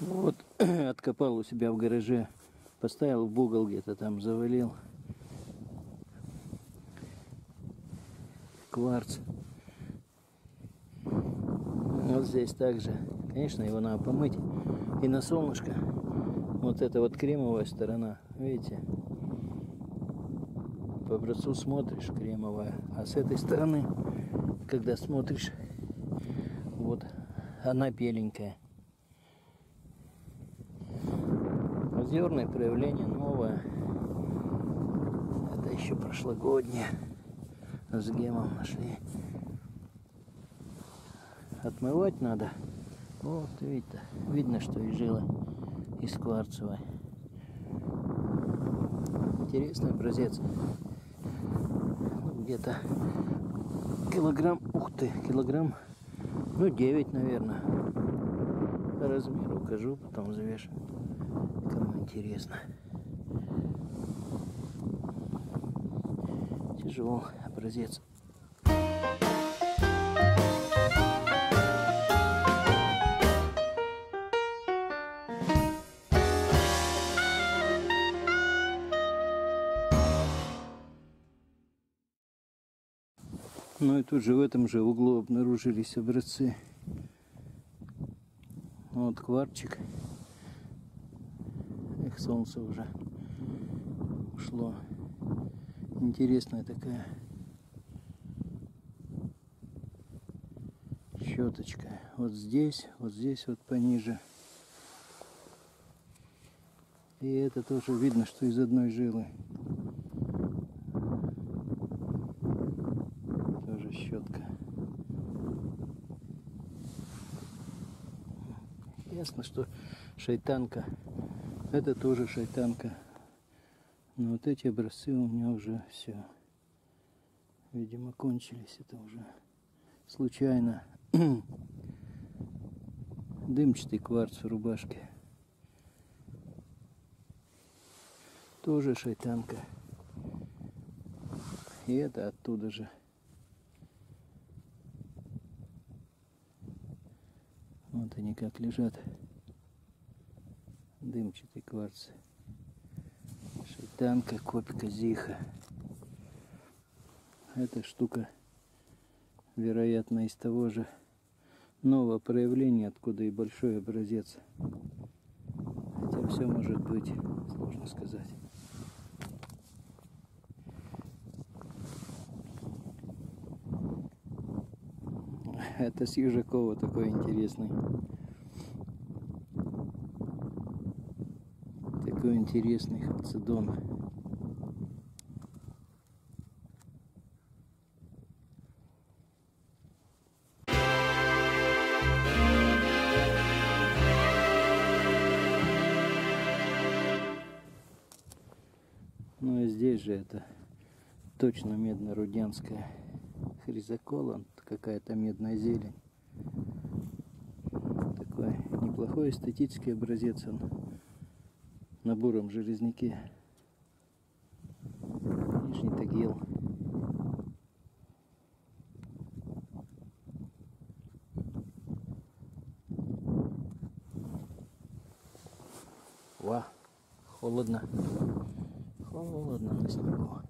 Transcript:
Вот, откопал у себя в гараже, поставил в угол где-то там, завалил. Кварц. Вот здесь также. Конечно, его надо помыть. И на солнышко. Вот эта вот кремовая сторона. Видите? По образцу смотришь, кремовая. А с этой стороны, когда смотришь, вот она беленькая. Озерное проявление новое. Это еще прошлогоднее. С гемом нашли. Отмывать надо. Вот видно, что и жила из кварцевой. Интересный образец. Ну, где-то килограмм, ух ты, килограмм, ну 9, наверное. По размеру укажу, потом завешу. Кому интересно. Тяжелый образец. Ну и тут же в этом же углу обнаружились образцы. Вот кварчик. Их солнце уже ушло. Интересная такая щеточка. Вот здесь, вот пониже. И это тоже видно, что из одной жилы. Тоже щетка. Ясно, что шайтанка. Это тоже шайтанка. Но вот эти образцы у меня уже все, видимо, кончились. Это уже случайно. Дымчатый кварц в рубашке. Тоже шайтанка. И это оттуда же. Вот они как лежат. Дымчатый кварц. Шайтанка, копька, зиха. Эта штука, вероятно, из того же нового проявления, откуда и большой образец. Хотя все может быть, сложно сказать. Это с Южакова такой интересный. Такой интересный хапцедон. Ну и здесь же это точно медно-рудянская хризакола, какая-то медная зелень. Такой неплохой эстетический образец он. На буром железняке. Нижний Тагил. Ва, холодно. Холодно на снегу.